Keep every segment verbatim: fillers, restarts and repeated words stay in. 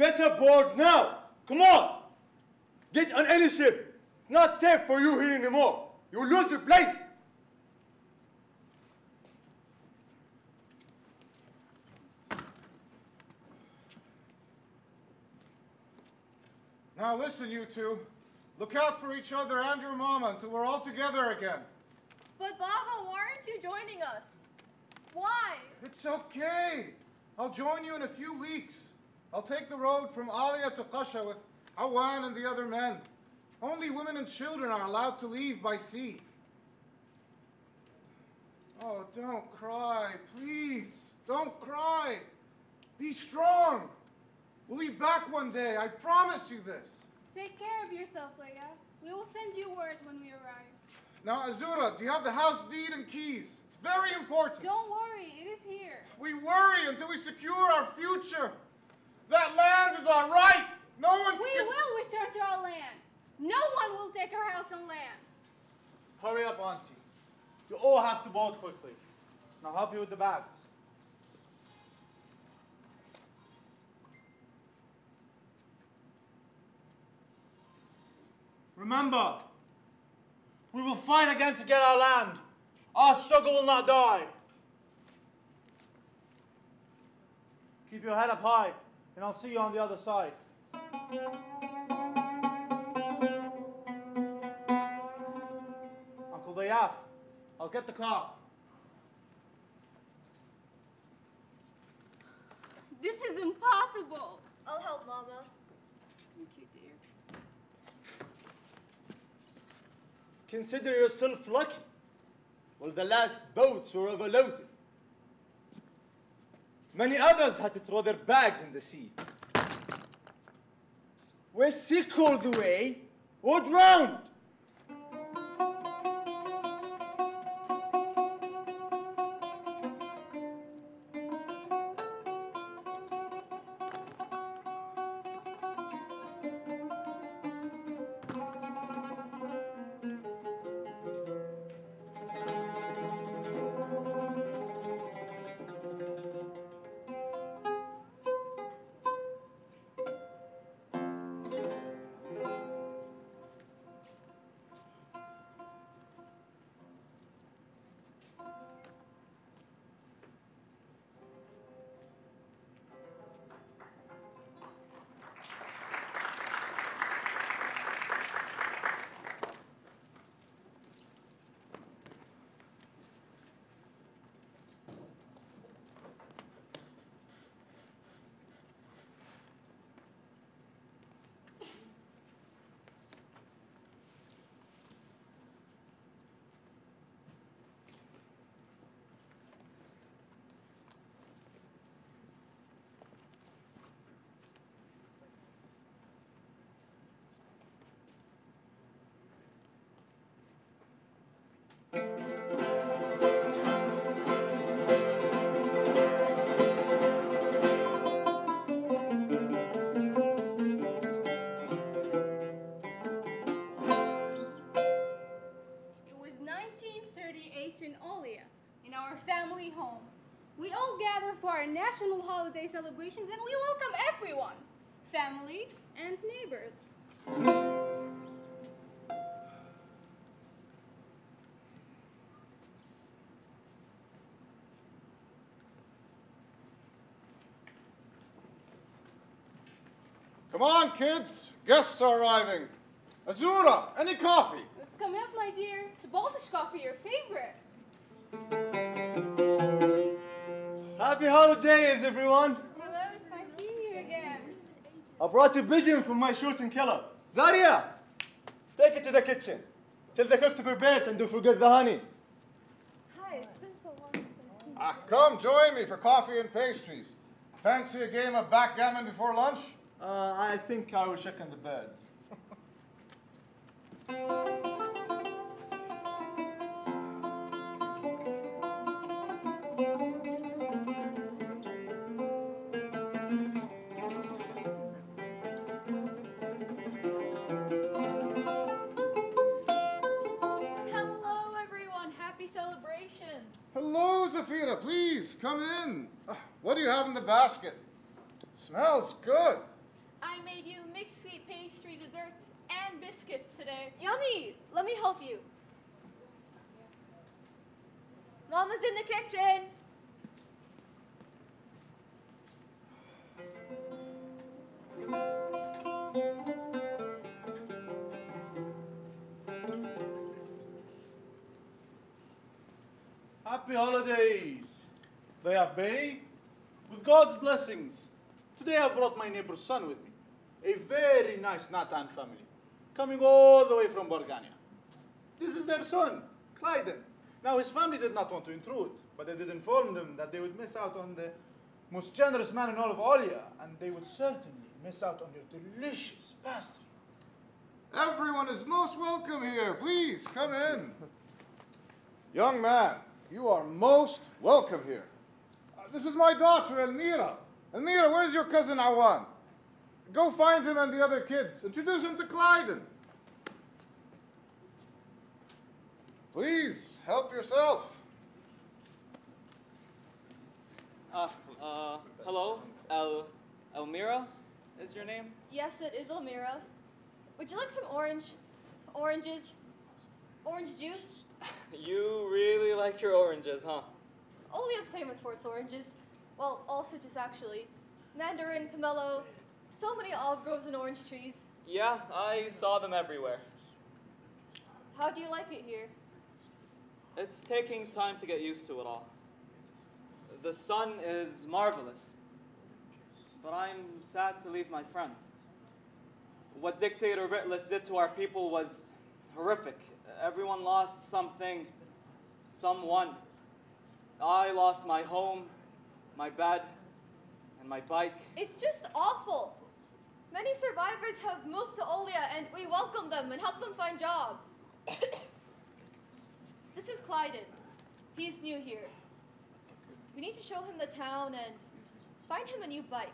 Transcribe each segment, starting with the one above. Better board now! Come on! Get on any ship! It's not safe for you here anymore! You'll lose your place! Now listen, you two. Look out for each other and your mama until we're all together again. But Baba, why aren't you joining us? Why? It's okay. I'll join you in a few weeks. I'll take the road from Alia to Kasha with Awan and the other men. Only women and children are allowed to leave by sea. Oh, don't cry, please. Don't cry. Be strong. We'll be back one day. I promise you this. Take care of yourself, Leia. We will send you word when we arrive. Now, Azura, do you have the house deed and keys? It's very important. Don't worry. It is here. We worry until we secure our future. That land is our right. No one We can... will return to our land. No one will take our house and land. Hurry up, Auntie. You all have to board quickly. I'll help you with the bags. Remember, we will fight again to get our land. Our struggle will not die. Keep your head up high, and I'll see you on the other side. Uncle Dayaf, I'll get the car. This is impossible. I'll help, Mama. Thank you, dear. Consider yourself lucky. Well, the last boats were overloaded. Many others had to throw their bags in the sea. We're sick all the way, or drowned. National holiday celebrations, and we welcome everyone, family and neighbors. Come on, kids, guests are arriving. Azura, any coffee? It's coming up, my dear. It's Baltic coffee, your favorite. Happy holidays, everyone! Hello, it's nice seeing you again. I brought you pigeon from my shooting killer. Zaria, take it to the kitchen. Tell the cook to prepare it and don't forget the honey. Hi, it's been so long since you... Ah, come join me for coffee and pastries. Fancy a game of backgammon before lunch? Uh, I think I was checking the birds. Zephida, please, come in. What do you have in the basket? Smells good. I made you mixed sweet pastry desserts and biscuits today. Yummy! Let me help you. Mama's in the kitchen. Happy holidays! They have Bay. With God's blessings, today I brought my neighbor's son with me, a very nice Natan family, coming all the way from Borgania. This is their son, Clyden. Now his family did not want to intrude, but I did inform them that they would miss out on the most generous man in all of Olea, and they would certainly miss out on your delicious pastry. Everyone is most welcome here. Please, come in. Young man, you are most welcome here. Uh, this is my daughter, Elmira. Elmira, where's your cousin Awan? Go find him and the other kids. Introduce him to Clyden. Please, help yourself. Uh, uh, hello, El, Elmira is your name? Yes, it is Elmira. Would you like some orange, oranges, orange juice? You really like your oranges, huh? Olea's famous for its oranges. Well, all citrus actually. Mandarin, pomelo, so many olive groves and orange trees. Yeah, I saw them everywhere. How do you like it here? It's taking time to get used to it all. The sun is marvelous, but I'm sad to leave my friends. What Dictator Ritless did to our people was horrific. Everyone lost something, someone. I lost my home, my bed, and my bike. It's just awful. Many survivors have moved to Olea, and we welcome them and help them find jobs. This is Clyden. He's new here. We need to show him the town and find him a new bike.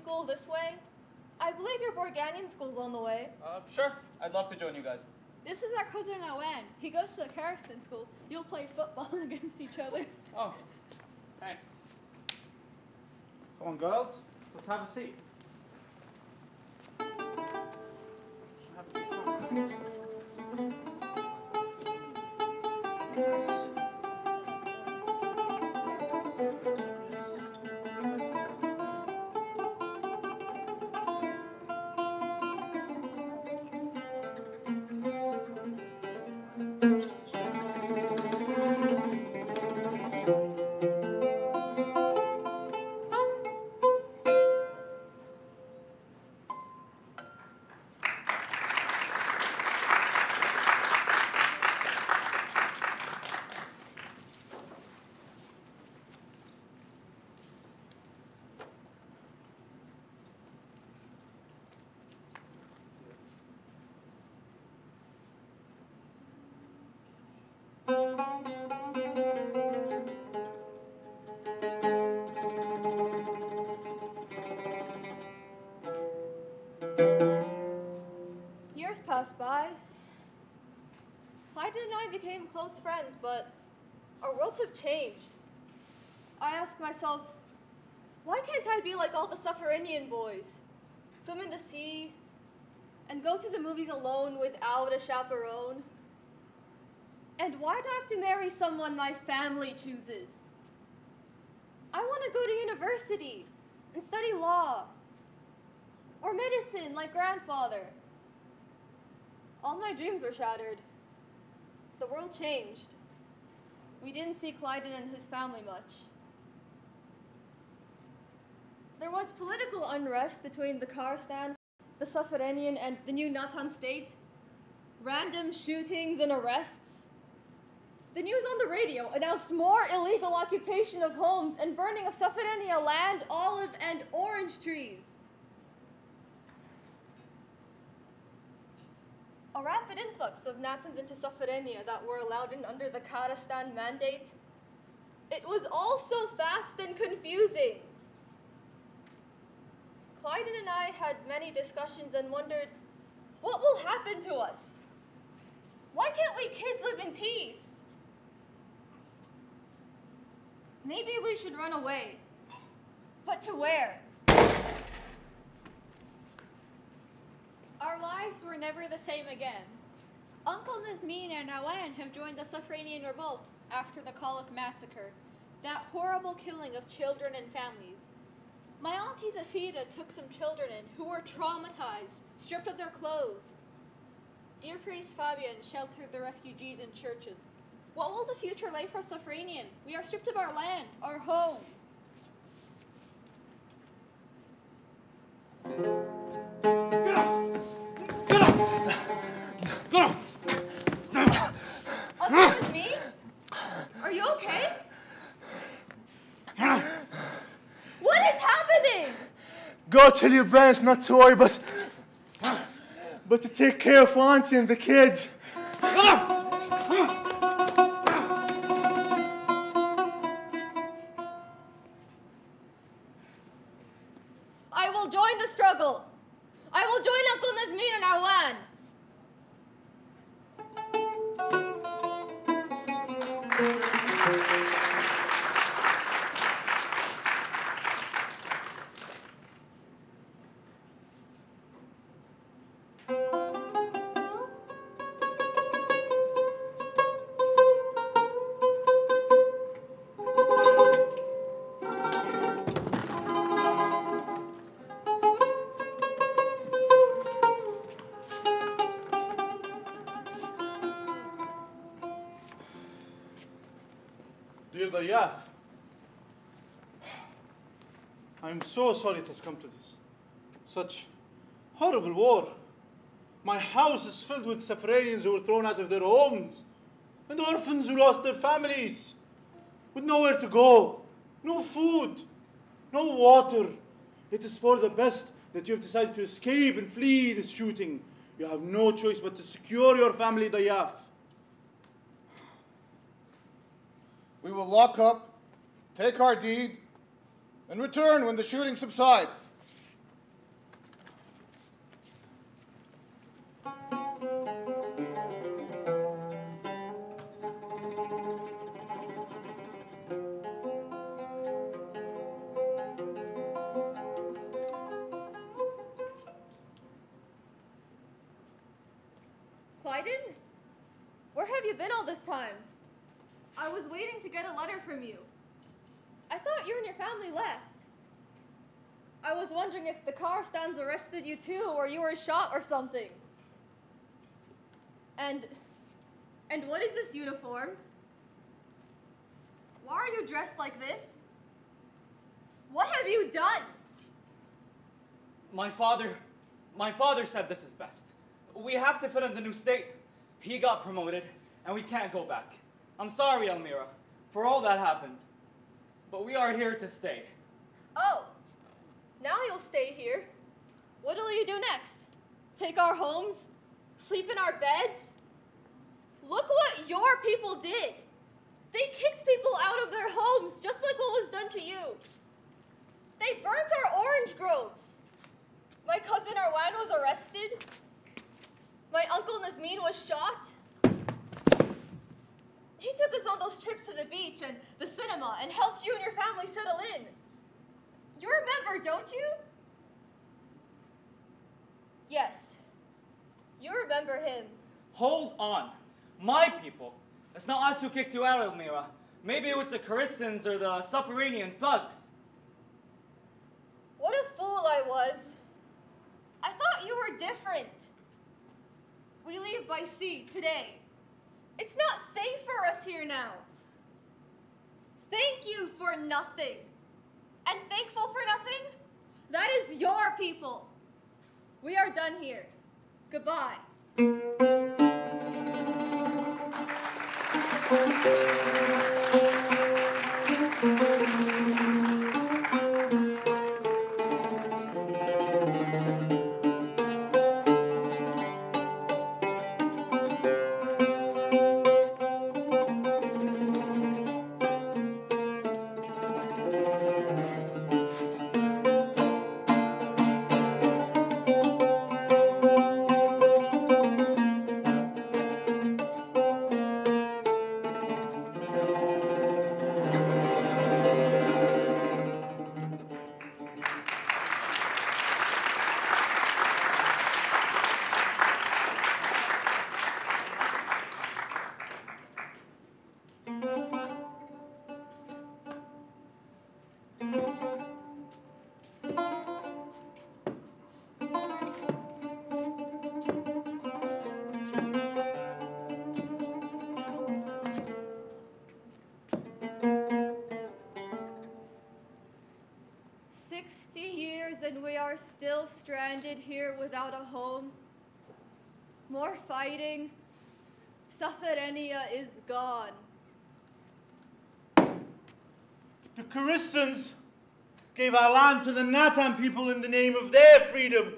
School this way. I believe your Borganian school's on the way. Uh, sure. I'd love to join you guys. This is our cousin Owen. He goes to the Karastan school. You'll play football against each other. Oh. Hey. Come on, girls. Let's have a seat. By. Clyden and I became close friends, but our worlds have changed. I ask myself, why can't I be like all the Sufferingian boys? Swim in the sea and go to the movies alone without a chaperone? And why do I have to marry someone my family chooses? I want to go to university and study law or medicine like grandfather. All my dreams were shattered. The world changed. We didn't see Clyden and his family much. There was political unrest between the Karastan, the Safranian, and the new Natan state. Random shootings and arrests. The news on the radio announced more illegal occupation of homes and burning of Safrania land, olive, and orange trees. A rapid influx of Natans into Safrania that were allowed in under the Karastan mandate. It was all so fast and confusing. Clyden and I had many discussions and wondered, what will happen to us? Why can't we kids live in peace? Maybe we should run away. But to where? Our lives were never the same again. Uncle Nazmin and Awan have joined the Safranian revolt after the Kalluk massacre, that horrible killing of children and families. My auntie Zephida took some children in who were traumatized, stripped of their clothes. Dear priest Fabian sheltered the refugees in churches. What will the future lay for Safranian? We are stripped of our land, our homes. Get off! Get off! Get off! Uncle Nazmin? Are you okay? What is happening? Go tell your parents not to worry, but... but to take care of Auntie and the kids. I will join the struggle. I will join Uncle Nazmin and Awan. Dayaf, I'm so sorry it has come to this. Such horrible war. My house is filled with Sephardians who were thrown out of their homes, and orphans who lost their families, with nowhere to go, no food, no water. It is for the best that you have decided to escape and flee this shooting. You have no choice but to secure your family, Dayaf. We will lock up, take our deed, and return when the shooting subsides. Clyden, where have you been all this time? I was waiting to get a letter from you. I thought you and your family left. I was wondering if the Karastans arrested you too, or you were shot or something. And, and what is this uniform? Why are you dressed like this? What have you done? My father, my father said this is best. We have to fit in the new state. He got promoted, and we can't go back. I'm sorry, Elmira, for all that happened, but we are here to stay. Oh, now you'll stay here. What'll you do next? Take our homes? Sleep in our beds? Look what your people did. They kicked people out of their homes, just like what was done to you. They burnt our orange groves. My cousin Awan was arrested. My uncle Nazmin was shot. He took us on those trips to the beach and the cinema and helped you and your family settle in. You remember, don't you? Yes. You remember him. Hold on. My people. It's not us who kicked you out, Elmira. Maybe it was the Karistans or the Sufferingian thugs. What a fool I was. I thought you were different. We leave by sea today. It's not safe for us here now. Thank you for nothing. And thankful for nothing? That is your people. We are done here. Goodbye. Still stranded here without a home. More fighting. Safrania is gone. The Karistans gave our land to the Natan people in the name of their freedom.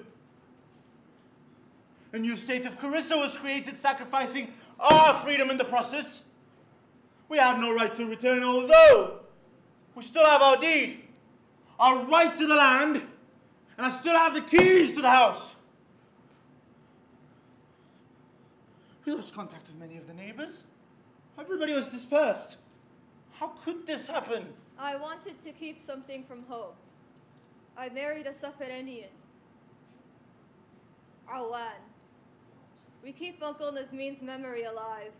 A new state of Carissa was created, sacrificing our freedom in the process. We have no right to return, although we still have our deed, our right to the land, and I still have the keys to the house. We lost contact with many of the neighbors. Everybody was dispersed. How could this happen? I wanted to keep something from home. I married a Sufferingian, Awan. We keep Uncle Nazmin's memory alive.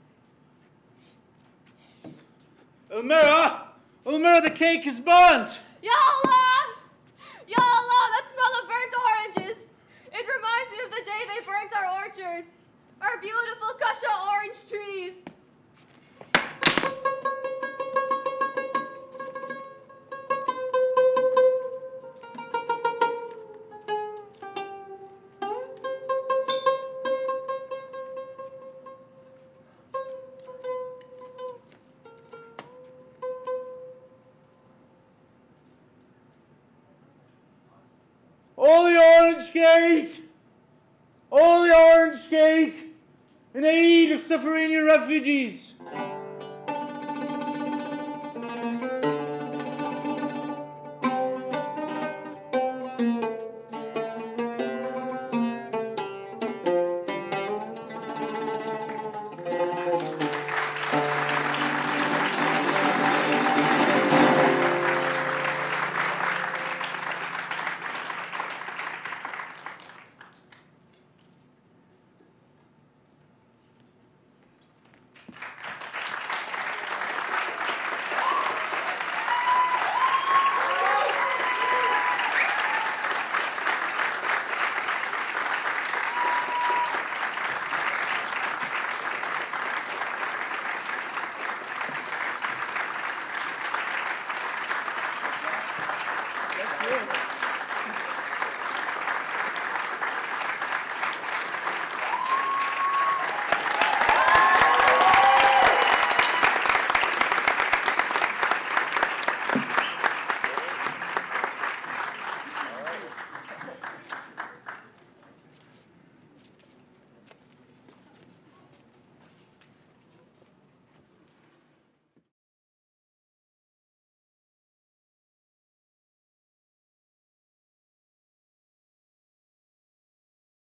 Elmira! Elmira, the cake is burnt! Ya Allah! Ya Allah, that smell of burnt oranges! It reminds me of the day they burnt our orchards, our beautiful Kasha orange trees. All the orange cake! All the orange cake! In aid of Sephardian refugees!